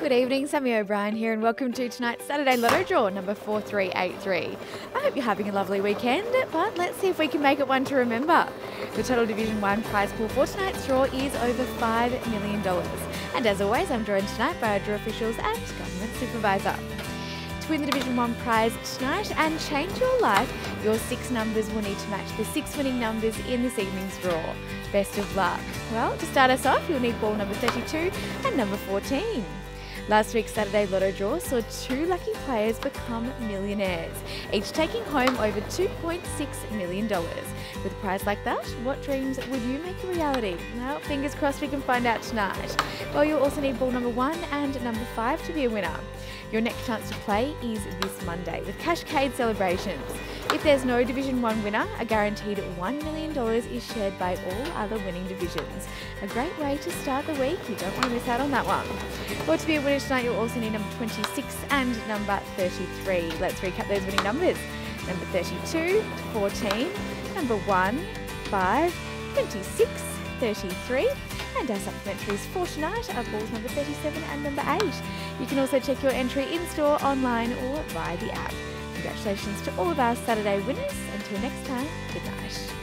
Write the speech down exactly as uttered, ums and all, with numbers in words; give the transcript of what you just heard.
Good evening, Sammy O'Brien here and welcome to tonight's Saturday Lotto draw number four three eight three. I hope you're having a lovely weekend, but let's see if we can make it one to remember. The total Division one prize pool for tonight's draw is over five million dollars. And as always, I'm joined tonight by our draw officials and government supervisor. To win the Division one prize tonight and change your life, your six numbers will need to match the six winning numbers in this evening's draw. Best of luck. Well, to start us off, you'll need ball number thirty-two and number fourteen. Last week's Saturday Lotto draw saw two lucky players become millionaires, each taking home over two point six million dollars. With a prize like that, what dreams would you make a reality? Well, fingers crossed we can find out tonight. Well, you'll also need ball number one and number five to be a winner. Your next chance to play is this Monday with Cashcade celebrations. If there's no Division one winner, a guaranteed one million dollars is shared by all other winning divisions. A great way to start the week, you don't want to miss out on that one. Well, to be a winner tonight, you'll also need number twenty-six and number thirty-three. Let's recap those winning numbers. Number thirty-two, fourteen, number one, five, twenty-six, thirty-three. And our supplementaries for tonight are balls number thirty-seven and number eight. You can also check your entry in-store, online or via the app. Congratulations to all of our Saturday winners. Until next time, good night.